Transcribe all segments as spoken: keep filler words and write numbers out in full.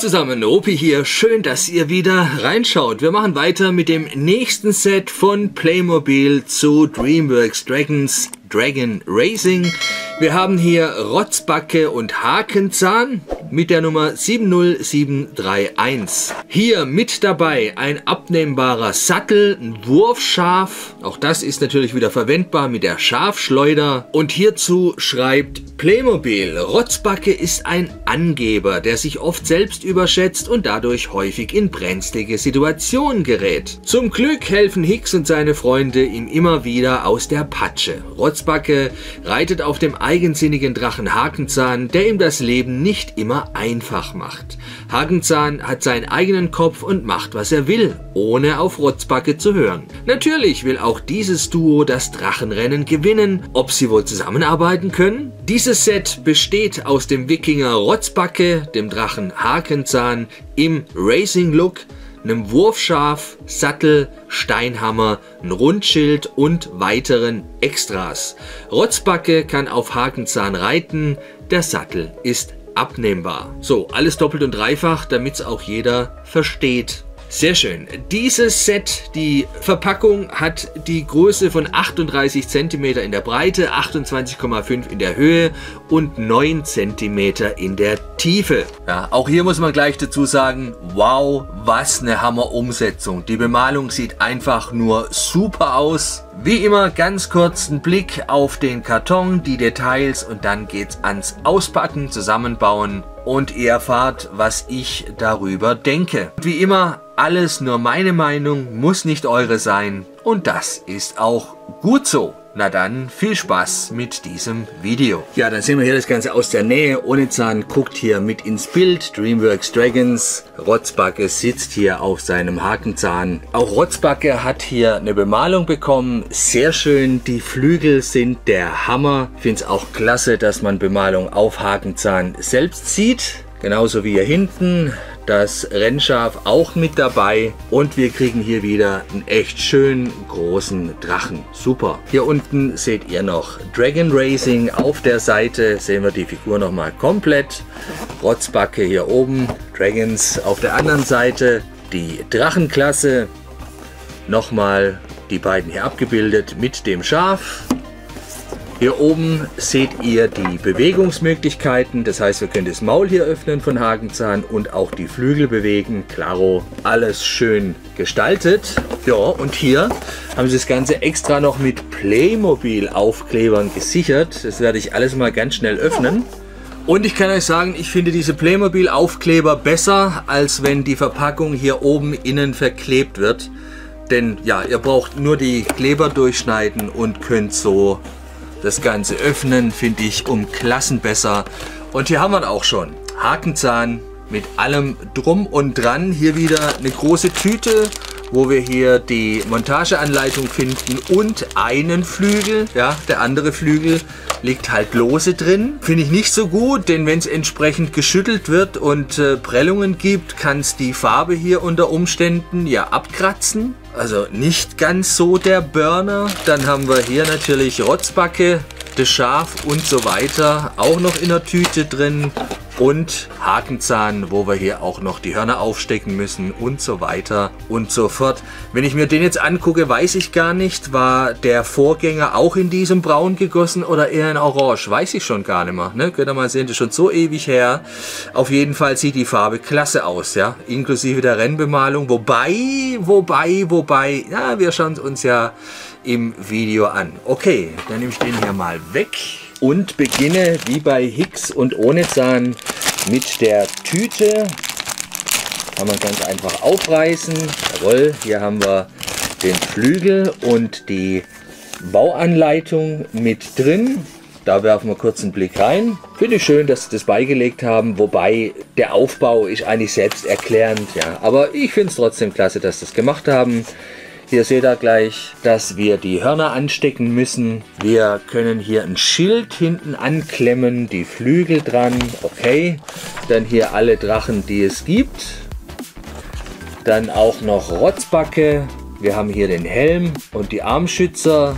Hallo zusammen, Opi hier. Schön, dass ihr wieder reinschaut. Wir machen weiter mit dem nächsten Set von Playmobil zu Dreamworks Dragons, Dragon Racing. Wir haben hier Rotzbakke und Hakenzahn mit der Nummer sieben null sieben drei eins. Hier mit dabei ein abnehmbarer Sattel, ein Wurfschaf. Auch das ist natürlich wieder verwendbar mit der Schafschleuder. Und hierzu schreibt Playmobil, Rotzbakke ist ein Angeber, der sich oft selbst überschätzt und dadurch häufig in brenzlige Situationen gerät. Zum Glück helfen Hicks und seine Freunde ihm immer wieder aus der Patsche. Rotzbakke reitet auf dem eigensinnigen Drachen Hakenzahn, der ihm das Leben nicht immer einfach macht. Hakenzahn hat seinen eigenen Kopf und macht, was er will, ohne auf Rotzbakke zu hören. Natürlich will auch dieses Duo das Drachenrennen gewinnen. Ob sie wohl zusammenarbeiten können? Dieses Set besteht aus dem Wikinger Rotzbakke, dem Drachen Hakenzahn im Racing-Look, einem Wurfschaf, Sattel, Steinhammer, ein Rundschild und weiteren Extras. Rotzbakke kann auf Hakenzahn reiten, der Sattel ist abnehmbar. So, alles doppelt und dreifach, damit es auch jeder versteht. Sehr schön. Dieses Set, die Verpackung hat die Größe von achtunddreißig Zentimeter in der Breite, achtundzwanzig Komma fünf in der Höhe und neun Zentimeter in der Tiefe. Ja, auch hier muss man gleich dazu sagen, wow, was eine Hammer-Umsetzung. Die Bemalung sieht einfach nur super aus. Wie immer ganz kurz einen Blick auf den Karton, die Details und dann geht's ans Auspacken, Zusammenbauen. Und ihr erfahrt, was ich darüber denke. Und wie immer, alles nur meine Meinung, muss nicht eure sein. Und das ist auch gut so. Na dann, viel Spaß mit diesem Video. Ja, dann sehen wir hier das Ganze aus der Nähe. Ohnezahn guckt hier mit ins Bild. Dreamworks Dragons. Rotzbakke sitzt hier auf seinem Hakenzahn. Auch Rotzbakke hat hier eine Bemalung bekommen. Sehr schön. Die Flügel sind der Hammer. Ich finde es auch klasse, dass man Bemalung auf Hakenzahn selbst sieht. Genauso wie hier hinten. Das Rennschaf auch mit dabei und wir kriegen hier wieder einen echt schönen großen Drachen. Super. Hier unten seht ihr noch Dragon Racing. Auf der Seite sehen wir die Figur nochmal komplett. Rotzbakke hier oben, Dragons auf der anderen Seite, die Drachenklasse. Nochmal die beiden hier abgebildet mit dem Schaf. Hier oben seht ihr die Bewegungsmöglichkeiten, das heißt, wir können das Maul hier öffnen von Hakenzahn und auch die Flügel bewegen. Klaro, alles schön gestaltet. Ja, und hier haben sie das Ganze extra noch mit Playmobil-Aufklebern gesichert. Das werde ich alles mal ganz schnell öffnen. Und ich kann euch sagen, ich finde diese Playmobil-Aufkleber besser, als wenn die Verpackung hier oben innen verklebt wird. Denn ja, ihr braucht nur die Kleber durchschneiden und könnt so das Ganze öffnen, finde ich um Klassen besser. Und hier haben wir auch schon Hakenzahn mit allem drum und dran. Hier wieder eine große Tüte, wo wir hier die Montageanleitung finden und einen Flügel. Ja, der andere Flügel liegt halt lose drin. Finde ich nicht so gut, denn wenn es entsprechend geschüttelt wird und äh, Prellungen gibt, kann es die Farbe hier unter Umständen ja abkratzen. Also nicht ganz so der Burner. Dann haben wir hier natürlich Rotzbakke, das Schaf und so weiter auch noch in der Tüte drin. Und Hakenzahn, wo wir hier auch noch die Hörner aufstecken müssen und so weiter und so fort. Wenn ich mir den jetzt angucke, weiß ich gar nicht, war der Vorgänger auch in diesem Braun gegossen oder eher in Orange? Weiß ich schon gar nicht mehr. Ne? Könnt ihr mal sehen, das ist schon so ewig her. Auf jeden Fall sieht die Farbe klasse aus, ja, inklusive der Rennbemalung. Wobei, wobei, wobei, ja, wir schauen es uns ja im Video an. Okay, dann nehme ich den hier mal weg. Und beginne wie bei Hicks und Ohnezahn mit der Tüte. Kann man ganz einfach aufreißen. Jawohl, hier haben wir den Flügel und die Bauanleitung mit drin. Da werfen wir kurz einen Blick rein. Finde ich schön, dass sie das beigelegt haben, wobei der Aufbau ist eigentlich selbsterklärend. Ja, aber ich finde es trotzdem klasse, dass sie das gemacht haben. Hier seht ihr gleich, dass wir die Hörner anstecken müssen. Wir können hier ein Schild hinten anklemmen, die Flügel dran, okay. Dann hier alle Drachen, die es gibt. Dann auch noch Rotzbakke. Wir haben hier den Helm und die Armschützer.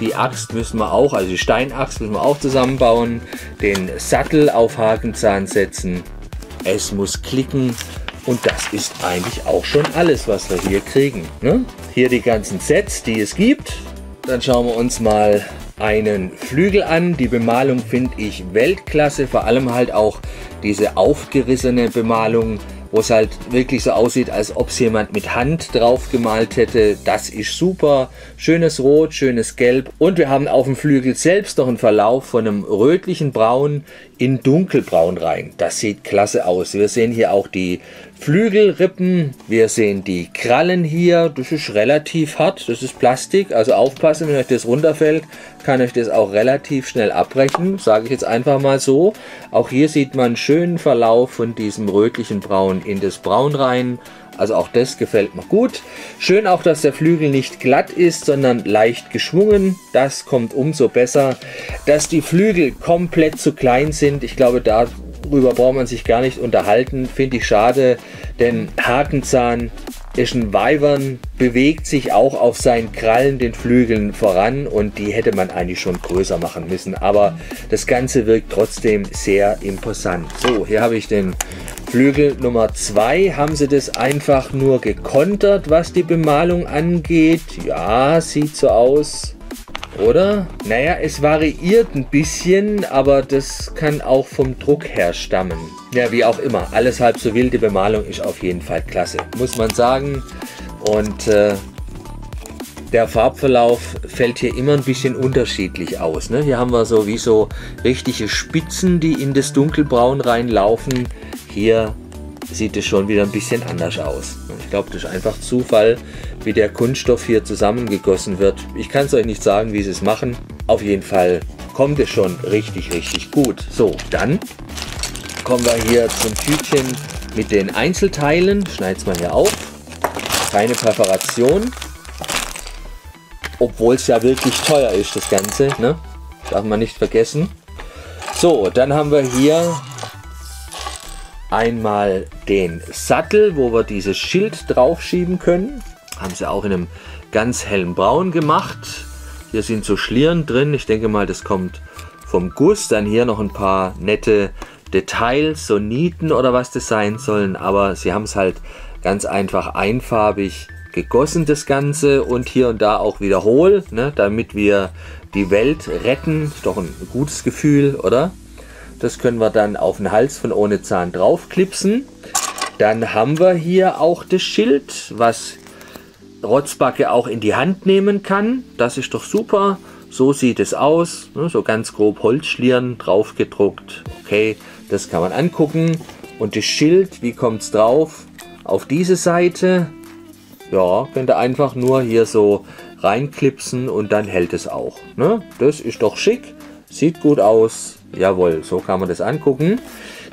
Die Axt müssen wir auch, also die Steinaxt müssen wir auch zusammenbauen. Den Sattel auf Hakenzahn setzen. es muss klicken. Und das ist eigentlich auch schon alles, was wir hier kriegen. Ne? Hier die ganzen Sets, die es gibt. Dann schauen wir uns mal einen Flügel an. Die Bemalung finde ich Weltklasse. Vor allem halt auch diese aufgerissene Bemalung, wo es halt wirklich so aussieht, als ob es jemand mit Hand drauf gemalt hätte. Das ist super. Schönes Rot, schönes Gelb. Und wir haben auf dem Flügel selbst noch einen Verlauf von einem rötlichen Braun in dunkelbraun rein. Das sieht klasse aus. Wir sehen hier auch die Flügelrippen. Wir sehen die Krallen hier. Das ist relativ hart. Das ist Plastik. Also aufpassen, wenn euch das runterfällt, kann euch das auch relativ schnell abbrechen. Sage ich jetzt einfach mal so. Auch hier sieht man einen schönen Verlauf von diesem rötlichen Braun in das Braun rein. Also auch das gefällt mir gut. Schön auch, dass der Flügel nicht glatt ist, sondern leicht geschwungen. Das kommt umso besser. Dass die Flügel komplett zu klein sind, ich glaube, darüber braucht man sich gar nicht unterhalten. Finde ich schade, denn Hakenzahn ist ein Weibern, bewegt sich auch auf seinen Krallen den Flügeln voran und die hätte man eigentlich schon größer machen müssen. Aber das Ganze wirkt trotzdem sehr imposant. So, hier habe ich den Flügel Nummer zwei, haben sie das einfach nur gekontert, was die Bemalung angeht. Ja, sieht so aus, oder? Naja, es variiert ein bisschen, aber das kann auch vom Druck her stammen. Ja, wie auch immer, alles halb so wild. Die Bemalung ist auf jeden Fall klasse, muss man sagen. Und äh, der Farbverlauf fällt hier immer ein bisschen unterschiedlich aus. Ne? Hier haben wir so wie so richtige Spitzen, die in das Dunkelbraun reinlaufen. Hier sieht es schon wieder ein bisschen anders aus. Ich glaube, das ist einfach Zufall, wie der Kunststoff hier zusammengegossen wird. Ich kann es euch nicht sagen, wie sie es machen. Auf jeden Fall kommt es schon richtig, richtig gut. So, dann kommen wir hier zum Tütchen mit den Einzelteilen. Schneide es mal hier auf. Keine Perforation. Obwohl es ja wirklich teuer ist, das Ganze. Ne? Darf man nicht vergessen. So, dann haben wir hier einmal den Sattel, wo wir dieses Schild drauf schieben können. Haben sie auch in einem ganz hellen Braun gemacht. Hier sind so Schlieren drin. Ich denke mal, das kommt vom Guss. Dann hier noch ein paar nette Details, so Nieten oder was das sein sollen. Aber sie haben es halt ganz einfach einfarbig gegossen, das Ganze. Und hier und da auch wieder hohl, ne, damit wir die Welt retten. Ist doch ein gutes Gefühl, oder? Das können wir dann auf den Hals von Ohnezahn draufklipsen. Dann haben wir hier auch das Schild, was Rotzbakke auch in die Hand nehmen kann. Das ist doch super. So sieht es aus. So ganz grob Holzschlieren drauf gedruckt. Okay, das kann man angucken. Und das Schild, wie kommt es drauf? Auf diese Seite. Ja, könnt ihr einfach nur hier so reinklipsen und dann hält es auch. Das ist doch schick. Sieht gut aus. Jawohl, so kann man das angucken.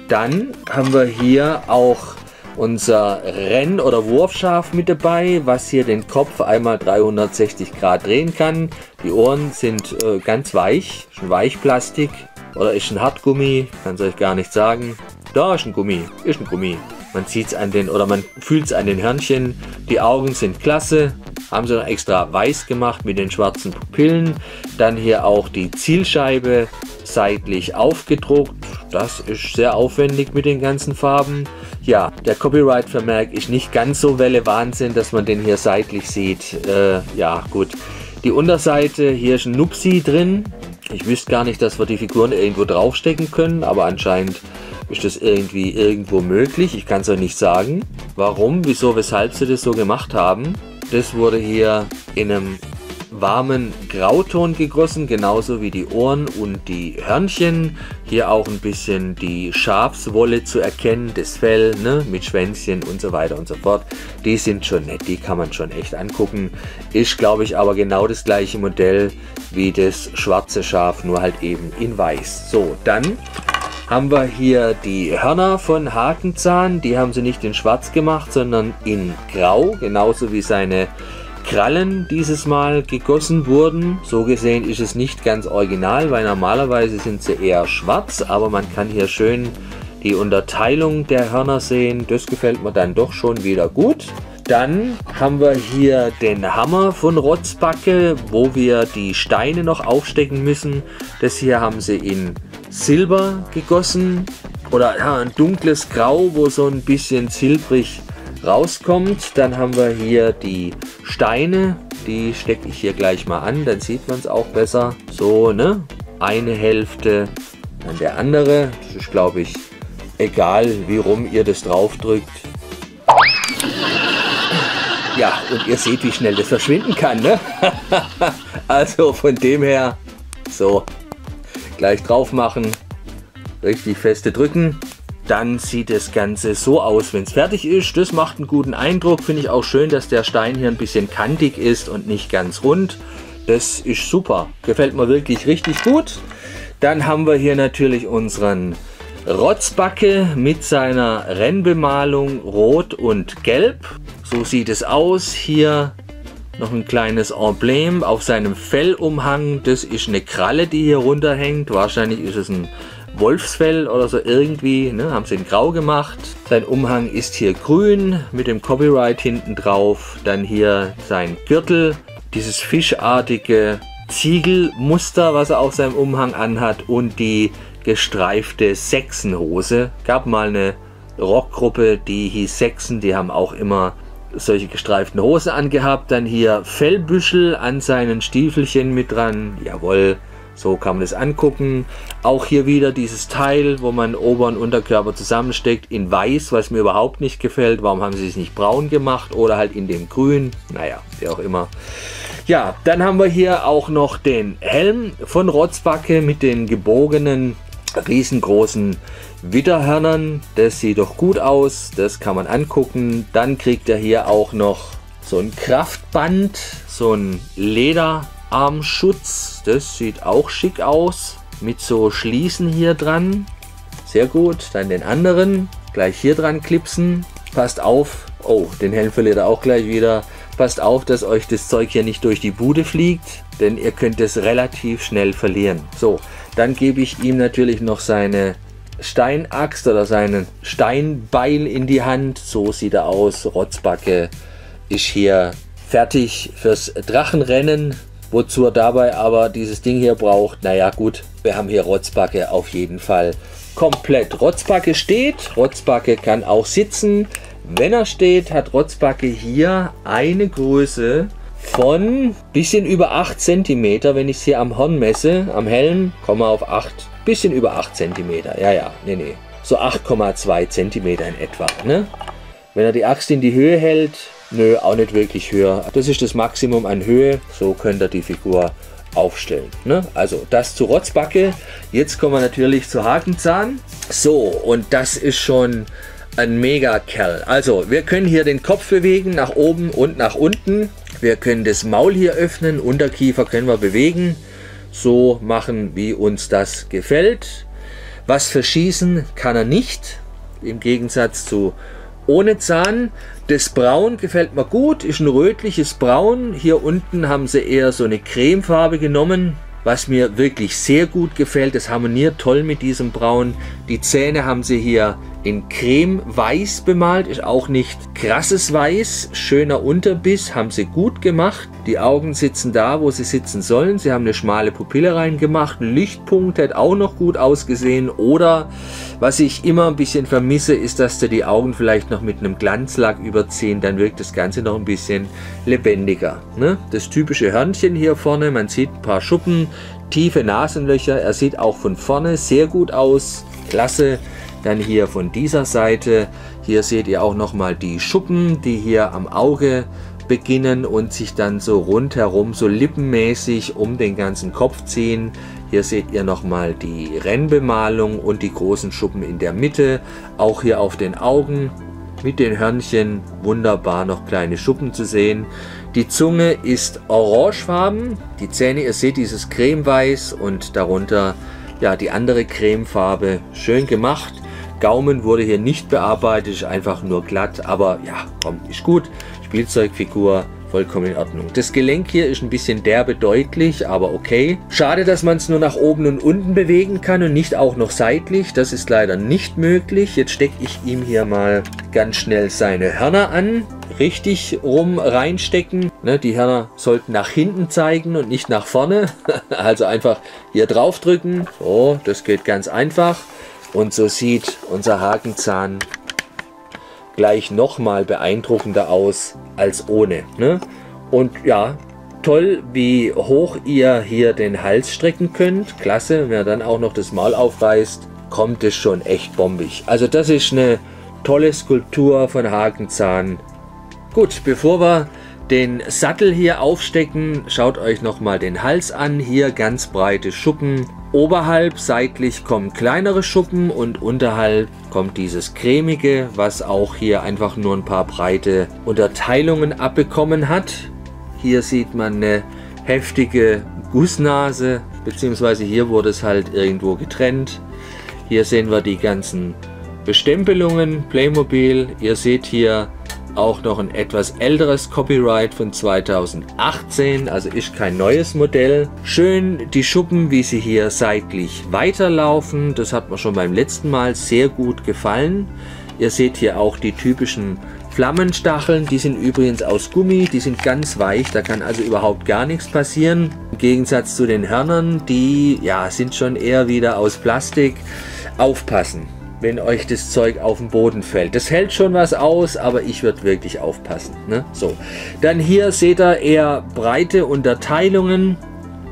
Dann haben wir hier auch unser Renn- oder Wurfschaf mit dabei, was hier den Kopf einmal dreihundertsechzig Grad drehen kann. Die Ohren sind äh, ganz weich, ist ein Weichplastik oder ist ein Hartgummi, kann es euch gar nicht sagen. Da ist ein Gummi, ist ein Gummi. Man sieht es an den, oder man fühlt es an den Hörnchen. Die Augen sind klasse. Haben sie noch extra weiß gemacht mit den schwarzen Pupillen. Dann hier auch die Zielscheibe seitlich aufgedruckt. Das ist sehr aufwendig mit den ganzen Farben. Ja, der Copyright-Vermerk ist nicht ganz so Welle Wahnsinn, dass man den hier seitlich sieht. Äh, ja, gut. Die Unterseite, hier ist ein Nupsi drin. Ich wüsste gar nicht, dass wir die Figuren irgendwo draufstecken können, aber anscheinend ist das irgendwie irgendwo möglich. Ich kann es euch nicht sagen. Warum, wieso, weshalb sie das so gemacht haben. Das wurde hier in einem warmen Grauton gegossen, genauso wie die Ohren und die Hörnchen. Hier auch ein bisschen die Schafswolle zu erkennen, das Fell, ne, mit Schwänzchen und so weiter und so fort. Die sind schon nett, die kann man schon echt angucken. Ist, glaube ich, aber genau das gleiche Modell wie das schwarze Schaf, nur halt eben in weiß. So, dann haben wir hier die Hörner von Hakenzahn. Die haben sie nicht in schwarz gemacht, sondern in grau, genauso wie seine Krallen dieses Mal gegossen wurden. So gesehen ist es nicht ganz original, weil normalerweise sind sie eher schwarz, aber man kann hier schön die Unterteilung der Hörner sehen. Das gefällt mir dann doch schon wieder gut. Dann haben wir hier den Hammer von Rotzbakke, wo wir die Steine noch aufstecken müssen. Das hier haben sie in Silber gegossen. oder ja, ein dunkles Grau, wo so ein bisschen silbrig rauskommt. Dann haben wir hier die Steine, die stecke ich hier gleich mal an, dann sieht man es auch besser. So, ne? Eine Hälfte, dann der andere. Das ist, glaube ich, egal wie rum ihr das drauf drückt. Ja, und ihr seht, wie schnell das verschwinden kann, ne? Also von dem her, so, gleich drauf machen, richtig feste drücken. Dann sieht das Ganze so aus, wenn es fertig ist. Das macht einen guten Eindruck. Finde ich auch schön, dass der Stein hier ein bisschen kantig ist und nicht ganz rund. Das ist super. Gefällt mir wirklich richtig gut. Dann haben wir hier natürlich unseren Rotzbakke mit seiner Rennbemalung Rot und Gelb. So sieht es aus. Hier noch ein kleines Emblem auf seinem Fellumhang. Das ist eine Kralle, die hier runterhängt. Wahrscheinlich ist es ein Wolfsfell oder so irgendwie, ne, haben sie in Grau gemacht. Sein Umhang ist hier grün mit dem Copyright hinten drauf. Dann hier sein Gürtel, dieses fischartige Ziegelmuster, was er auf seinem Umhang anhat, und die gestreifte Sechsenhose. Gab mal eine Rockgruppe, die hieß Sechsen, die haben auch immer solche gestreiften Hosen angehabt. Dann hier Fellbüschel an seinen Stiefelchen mit dran, jawohl. So kann man das angucken. Auch hier wieder dieses Teil, wo man Ober- und Unterkörper zusammensteckt, in Weiß, was mir überhaupt nicht gefällt. Warum haben sie es nicht braun gemacht oder halt in dem Grün? Naja, wie auch immer. Ja, dann haben wir hier auch noch den Helm von Rotzbakke mit den gebogenen, riesengroßen Widderhörnern. Das sieht doch gut aus, das kann man angucken. Dann kriegt er hier auch noch so ein Kraftband, so ein Leder. Armschutz, das sieht auch schick aus, mit so Schließen hier dran, sehr gut. Dann den anderen, gleich hier dran klipsen, passt auf, oh, den Helm verliert er auch gleich wieder, passt auf, dass euch das Zeug hier nicht durch die Bude fliegt, denn ihr könnt es relativ schnell verlieren. So, dann gebe ich ihm natürlich noch seine Steinaxt oder seinen Steinbeil in die Hand, so sieht er aus. Rotzbakke ist hier fertig fürs Drachenrennen. Wozu er dabei aber dieses Ding hier braucht, naja gut, wir haben hier Rotzbakke auf jeden Fall komplett. Rotzbakke steht, Rotzbakke kann auch sitzen. Wenn er steht, hat Rotzbakke hier eine Größe von bisschen über acht Zentimeter, wenn ich es hier am Horn messe, am Helm, komme auf acht, bisschen über acht Zentimeter, ja ja, nee nee, so acht Komma zwei Zentimeter in etwa, ne? Wenn er die Axt in die Höhe hält, nö, auch nicht wirklich höher. Das ist das Maximum an Höhe. So könnt ihr die Figur aufstellen, ne? Also das zu Rotzbakke. Jetzt kommen wir natürlich zu Hakenzahn. So, und das ist schon ein mega Kerl. Also wir können hier den Kopf bewegen, nach oben und nach unten. Wir können das Maul hier öffnen, Unterkiefer können wir bewegen. So machen, wie uns das gefällt. Was verschießen kann er nicht. Im Gegensatz zu Ohnezahn. Das Braun gefällt mir gut, ist ein rötliches Braun. Hier unten haben sie eher so eine Cremefarbe genommen, was mir wirklich sehr gut gefällt. Das harmoniert toll mit diesem Braun. Die Zähne haben sie hier in Creme-Weiß bemalt, ist auch nicht krasses Weiß. Schöner Unterbiss, haben sie gut gemacht. Die Augen sitzen da, wo sie sitzen sollen. Sie haben eine schmale Pupille reingemacht. Lichtpunkt hätte auch noch gut ausgesehen. Oder, was ich immer ein bisschen vermisse, ist, dass sie die Augen vielleicht noch mit einem Glanzlack überziehen. Dann wirkt das Ganze noch ein bisschen lebendiger, ne? Das typische Hörnchen hier vorne, man sieht ein paar Schuppen, tiefe Nasenlöcher. Er sieht auch von vorne sehr gut aus. Klasse. Dann hier von dieser Seite, hier seht ihr auch nochmal die Schuppen, die hier am Auge beginnen und sich dann so rundherum, so lippenmäßig um den ganzen Kopf ziehen. Hier seht ihr nochmal die Rennbemalung und die großen Schuppen in der Mitte, auch hier auf den Augen mit den Hörnchen, wunderbar noch kleine Schuppen zu sehen. Die Zunge ist orangefarben, die Zähne, ihr seht dieses Cremeweiß und darunter ja die andere Cremefarbe, schön gemacht. Gaumen wurde hier nicht bearbeitet, ist einfach nur glatt, aber ja, komm, ist gut. Spielzeugfigur, vollkommen in Ordnung. Das Gelenk hier ist ein bisschen derbe deutlich, aber okay. Schade, dass man es nur nach oben und unten bewegen kann und nicht auch noch seitlich. Das ist leider nicht möglich. Jetzt stecke ich ihm hier mal ganz schnell seine Hörner an. Richtig rum reinstecken. Ne, die Hörner sollten nach hinten zeigen und nicht nach vorne. Also einfach hier drauf drücken. So, das geht ganz einfach. Und so sieht unser Hakenzahn gleich nochmal beeindruckender aus als ohne. Ne? Und ja, toll, wie hoch ihr hier den Hals strecken könnt. Klasse, wenn ihr dann auch noch das Maul aufreißt, kommt es schon echt bombig. Also das ist eine tolle Skulptur von Hakenzahn. Gut, bevor wir den Sattel hier aufstecken, schaut euch nochmal den Hals an. Hier ganz breite Schuppen. Oberhalb seitlich kommen kleinere Schuppen und unterhalb kommt dieses cremige, was auch hier einfach nur ein paar breite Unterteilungen abbekommen hat. Hier sieht man eine heftige Gussnase, beziehungsweise hier wurde es halt irgendwo getrennt. Hier sehen wir die ganzen Bestempelungen, Playmobil. Ihr seht hier auch noch ein etwas älteres Copyright von zweitausendachtzehn, also ist kein neues Modell. Schön die Schuppen, wie sie hier seitlich weiterlaufen, das hat mir schon beim letzten Mal sehr gut gefallen. Ihr seht hier auch die typischen Flammenstacheln, die sind übrigens aus Gummi, die sind ganz weich, da kann also überhaupt gar nichts passieren. Im Gegensatz zu den Hörnern, die ja sind schon eher wieder aus Plastik. Aufpassen, wenn euch das Zeug auf den Boden fällt. Das hält schon was aus, aber ich würde wirklich aufpassen. Ne? So. Dann hier seht ihr eher breite Unterteilungen.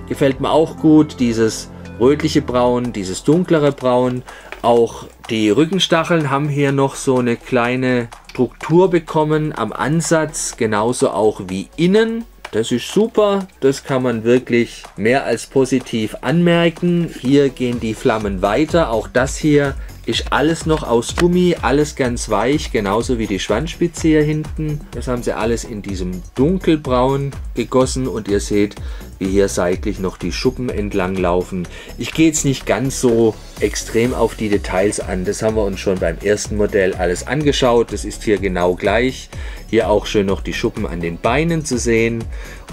Gefällt mir auch gut, dieses rötliche Braun, dieses dunklere Braun. Auch die Rückenstacheln haben hier noch so eine kleine Struktur bekommen am Ansatz, genauso auch wie innen. Das ist super, das kann man wirklich mehr als positiv anmerken. Hier gehen die Flammen weiter, auch das hier ist alles noch aus Gummi, alles ganz weich, genauso wie die Schwanzspitze hier hinten. Das haben sie alles in diesem dunkelbraun gegossen und ihr seht, wie hier seitlich noch die Schuppen entlang laufen. Ich gehe jetzt nicht ganz so extrem auf die Details an, das haben wir uns schon beim ersten Modell alles angeschaut. Das ist hier genau gleich. Hier auch schön noch die Schuppen an den Beinen zu sehen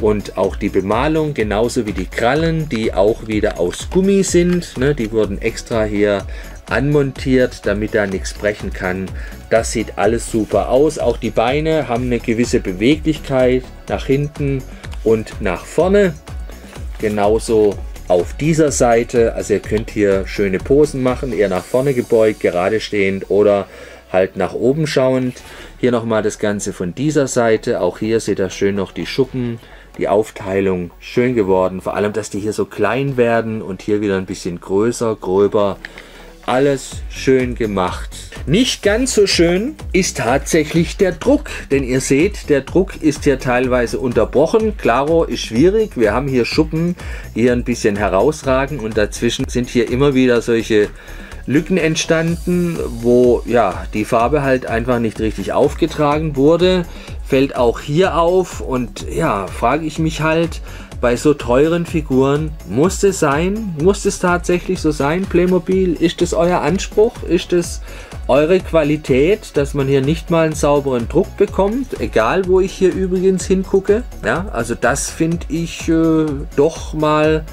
und auch die Bemalung, genauso wie die Krallen, die auch wieder aus Gummi sind. Ne, die wurden extra hier anmontiert, damit da nichts brechen kann. Das sieht alles super aus. Auch die Beine haben eine gewisse Beweglichkeit nach hinten und nach vorne. Genauso auf dieser Seite. Also ihr könnt hier schöne Posen machen, eher nach vorne gebeugt, gerade stehend oder halt nach oben schauend. Hier nochmal das Ganze von dieser Seite. Auch hier seht ihr schön noch die Schuppen. Die Aufteilung schön geworden. Vor allem, dass die hier so klein werden und hier wieder ein bisschen größer, gröber. Alles schön gemacht. Nicht ganz so schön ist tatsächlich der Druck, denn ihr seht, der Druck ist hier teilweise unterbrochen. Klaro ist schwierig, wir haben hier Schuppen, die hier ein bisschen herausragen und dazwischen sind hier immer wieder solche Lücken entstanden, wo ja die Farbe halt einfach nicht richtig aufgetragen wurde. Fällt auch hier auf und ja, frage ich mich halt, bei so teuren Figuren, muss es sein? Muss es tatsächlich so sein, Playmobil? Ist das euer Anspruch? Ist das eure Qualität, dass man hier nicht mal einen sauberen Druck bekommt? Egal, wo ich hier übrigens hingucke. Ja, also das finde ich äh, doch mal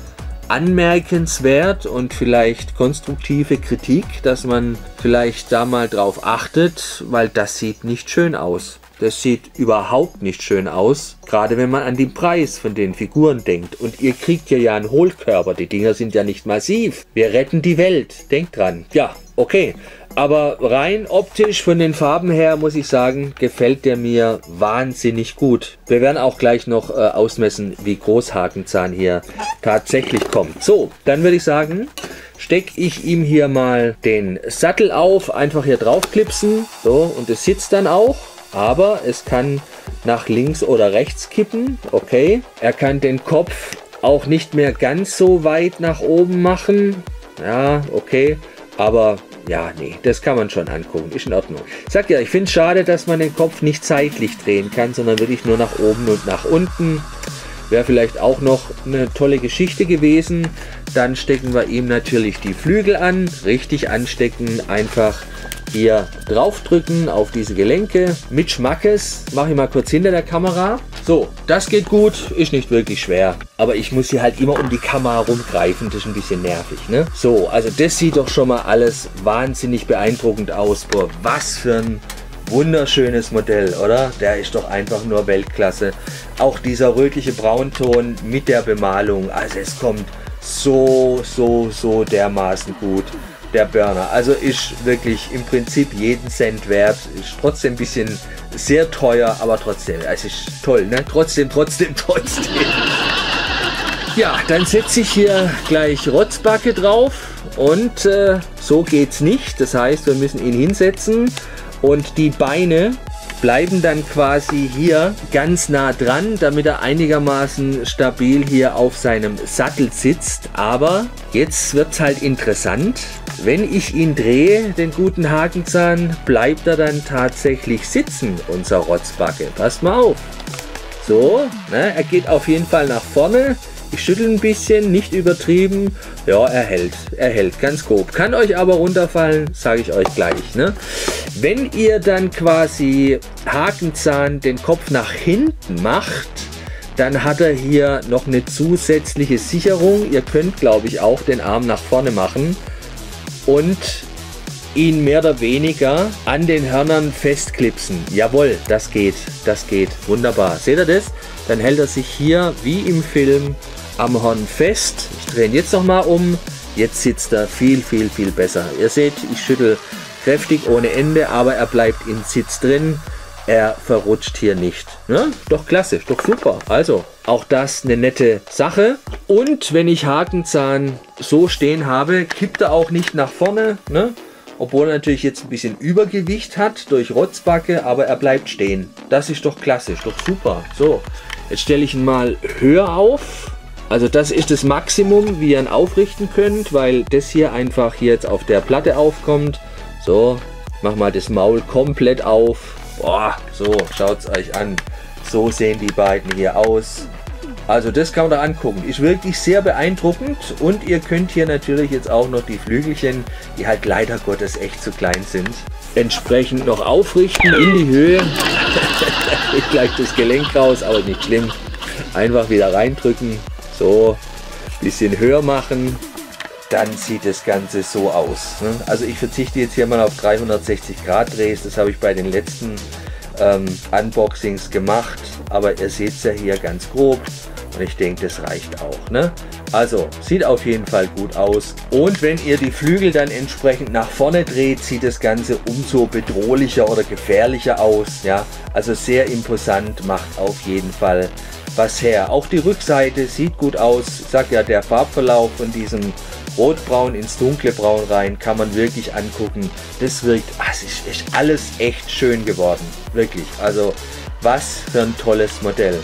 anmerkenswert und vielleicht konstruktive Kritik, dass man vielleicht da mal drauf achtet, weil das sieht nicht schön aus. Das sieht überhaupt nicht schön aus, gerade wenn man an den Preis von den Figuren denkt. Und ihr kriegt hier ja einen Hohlkörper, die Dinger sind ja nicht massiv. Wir retten die Welt, denkt dran. Ja, okay, aber rein optisch von den Farben her, muss ich sagen, gefällt der mir wahnsinnig gut. Wir werden auch gleich noch äh, ausmessen, wie groß Hakenzahn hier tatsächlich kommt. So, dann würde ich sagen, stecke ich ihm hier mal den Sattel auf, einfach hier drauf klipsen, so, und es sitzt dann auch. Aber es kann nach links oder rechts kippen, okay. Er kann den Kopf auch nicht mehr ganz so weit nach oben machen, ja, okay. Aber ja, nee, das kann man schon angucken, ist in Ordnung. Ich sag ja, ich finde es schade, dass man den Kopf nicht seitlich drehen kann, sondern wirklich nur nach oben und nach unten. Wäre vielleicht auch noch eine tolle Geschichte gewesen. Dann stecken wir ihm natürlich die Flügel an, richtig anstecken, einfach hier draufdrücken auf diese Gelenke mit Schmackes. Mache ich mal kurz hinter der Kamera. So, das geht gut, ist nicht wirklich schwer. Aber ich muss hier halt immer um die Kamera rumgreifen, das ist ein bisschen nervig, ne? So, also das sieht doch schon mal alles wahnsinnig beeindruckend aus. Boah, was für ein wunderschönes Modell, oder? Der ist doch einfach nur Weltklasse. Auch dieser rötliche Braunton mit der Bemalung, also es kommt so, so, so dermaßen gut der Burner. Also ist wirklich im Prinzip jeden Cent wert. Ist trotzdem ein bisschen sehr teuer, aber trotzdem. Es ist toll, ne? Trotzdem, trotzdem, trotzdem. Ja, dann setze ich hier gleich Rotzbacke drauf und äh, so geht's nicht. Das heißt, wir müssen ihn hinsetzen und die Beine bleiben dann quasi hier ganz nah dran, damit er einigermaßen stabil hier auf seinem Sattel sitzt. Aber jetzt wird es halt interessant. Wenn ich ihn drehe, den guten Hakenzahn, bleibt er dann tatsächlich sitzen, unser Rotzbacke. Passt mal auf. So, ne, er geht auf jeden Fall nach vorne. Ich schüttel ein bisschen, nicht übertrieben. Ja, er hält, er hält, ganz grob. Kann euch aber runterfallen, sage ich euch gleich. Ne? Wenn ihr dann quasi Hakenzahn den Kopf nach hinten macht, dann hat er hier noch eine zusätzliche Sicherung. Ihr könnt, glaube ich, auch den Arm nach vorne machen und ihn mehr oder weniger an den Hörnern festklipsen. Jawohl, das geht, das geht. Wunderbar. Seht ihr das? Dann hält er sich hier, wie im Film, am Horn fest. Ich drehe ihn jetzt nochmal um. Jetzt sitzt er viel, viel, viel besser. Ihr seht, ich schüttel kräftig ohne Ende, aber er bleibt im Sitz drin. Er verrutscht hier nicht. Ja, doch klasse, doch super. Also, auch das eine nette Sache. Und wenn ich Hakenzahn so stehen habe, kippt er auch nicht nach vorne, ne? Obwohl er natürlich jetzt ein bisschen Übergewicht hat durch Rotzbacke, aber er bleibt stehen. Das ist doch klasse, ist doch super. So, jetzt stelle ich ihn mal höher auf. Also das ist das Maximum, wie ihr ihn aufrichten könnt, weil das hier einfach hier jetzt auf der Platte aufkommt. So, mach mal das Maul komplett auf. Boah, so, schaut es euch an. So sehen die beiden hier aus. Also das kann man da angucken. Ist wirklich sehr beeindruckend. Und ihr könnt hier natürlich jetzt auch noch die Flügelchen, die halt leider Gottes echt zu klein sind, entsprechend noch aufrichten in die Höhe. Da geht gleich das Gelenk raus, aber nicht schlimm. Einfach wieder reindrücken. So, ein bisschen höher machen. Dann sieht das Ganze so aus. Also ich verzichte jetzt hier mal auf dreihundertsechzig Grad Drehs. Das habe ich bei den letzten ähm, Unboxings gemacht. Aber ihr seht es ja hier ganz grob. Und ich denke, das reicht auch. Ne? Also, sieht auf jeden Fall gut aus. Und wenn ihr die Flügel dann entsprechend nach vorne dreht, sieht das Ganze umso bedrohlicher oder gefährlicher aus. Ja? Also sehr imposant, macht auf jeden Fall was her. Auch die Rückseite sieht gut aus. Ich sag ja, der Farbverlauf von diesem Rotbraun ins dunkle Braun rein, kann man wirklich angucken. Das wirkt, ach, es ist, ist alles echt schön geworden. Wirklich, also was für ein tolles Modell.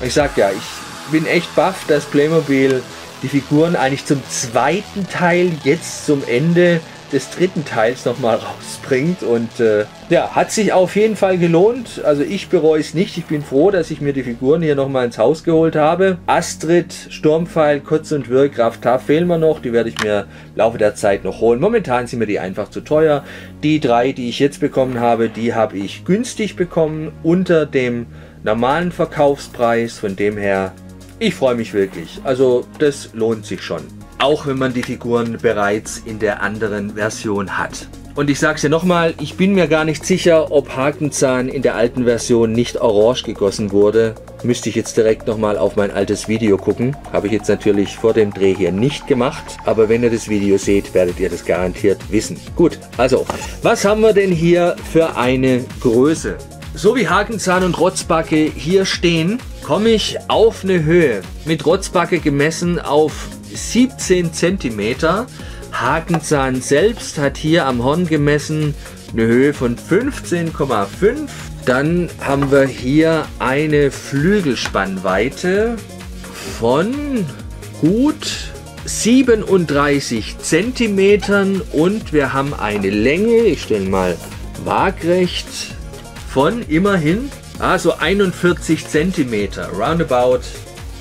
Und ich sag ja, ich bin echt baff, dass Playmobil die Figuren eigentlich zum zweiten Teil, jetzt zum Ende des dritten Teils nochmal rausbringt. Und äh, ja, hat sich auf jeden Fall gelohnt. Also ich bereue es nicht. Ich bin froh, dass ich mir die Figuren hier nochmal ins Haus geholt habe. Astrid, Sturmpfeil, Kotz und Würg, Raffnuss fehlen mir noch. Die werde ich mir im Laufe der Zeit noch holen. Momentan sind mir die einfach zu teuer. Die drei, die ich jetzt bekommen habe, die habe ich günstig bekommen. Unter dem normalen Verkaufspreis. Von dem her, ich freue mich wirklich. Also das lohnt sich schon. Auch wenn man die Figuren bereits in der anderen Version hat. Und ich sage es ja nochmal, ich bin mir gar nicht sicher, ob Hakenzahn in der alten Version nicht orange gegossen wurde. Müsste ich jetzt direkt nochmal auf mein altes Video gucken. Habe ich jetzt natürlich vor dem Dreh hier nicht gemacht. Aber wenn ihr das Video seht, werdet ihr das garantiert wissen. Gut, also, was haben wir denn hier für eine Größe? So wie Hakenzahn und Rotzbacke hier stehen, komme ich auf eine Höhe. Mit Rotzbacke gemessen auf siebzehn Zentimeter. Hakenzahn selbst hat hier am Horn gemessen eine Höhe von fünfzehn Komma fünf. Dann haben wir hier eine Flügelspannweite von gut siebenunddreißig Zentimetern und wir haben eine Länge, ich stelle mal waagrecht, von immerhin also einundvierzig Zentimeter roundabout.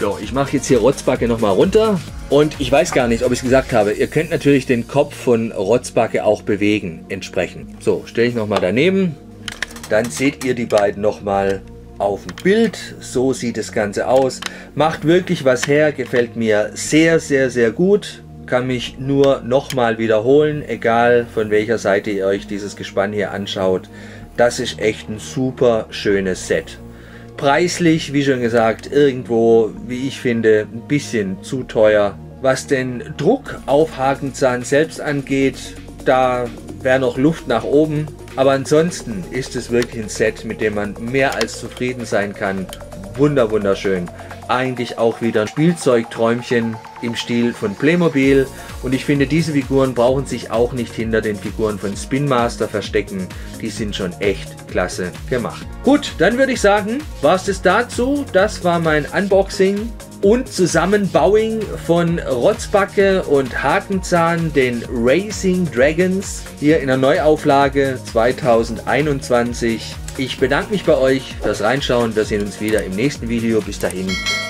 So, ich mache jetzt hier Rotzbacke nochmal runter. Und ich weiß gar nicht, ob ich es gesagt habe. Ihr könnt natürlich den Kopf von Rotzbacke auch bewegen, entsprechend. So, stelle ich nochmal daneben. Dann seht ihr die beiden nochmal auf dem Bild. So sieht das Ganze aus. Macht wirklich was her. Gefällt mir sehr, sehr, sehr gut. Kann mich nur nochmal wiederholen. Egal von welcher Seite ihr euch dieses Gespann hier anschaut. Das ist echt ein super schönes Set. Preislich, wie schon gesagt, irgendwo, wie ich finde, ein bisschen zu teuer. Was den Druck auf Hakenzahn selbst angeht, Da wäre noch Luft nach oben. Aber ansonsten ist es wirklich ein Set, mit dem man mehr als zufrieden sein kann. Wunder, wunderschön. Eigentlich auch wieder ein Spielzeugträumchen im Stil von Playmobil. Und ich finde, diese Figuren brauchen sich auch nicht hinter den Figuren von Spinmaster verstecken. Die sind schon echt klasse gemacht. Gut, dann würde ich sagen, war es das dazu. Das war mein Unboxing und Zusammenbauing von Rotzbakke und Hakenzahn, den Racing Dragons, hier in der Neuauflage zweitausendeinundzwanzig. Ich bedanke mich bei euch fürs Reinschauen. Wir sehen uns wieder im nächsten Video. Bis dahin.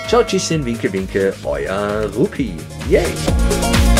Ciao, tschüsschen, winke, winke, euer Rupi. Yay!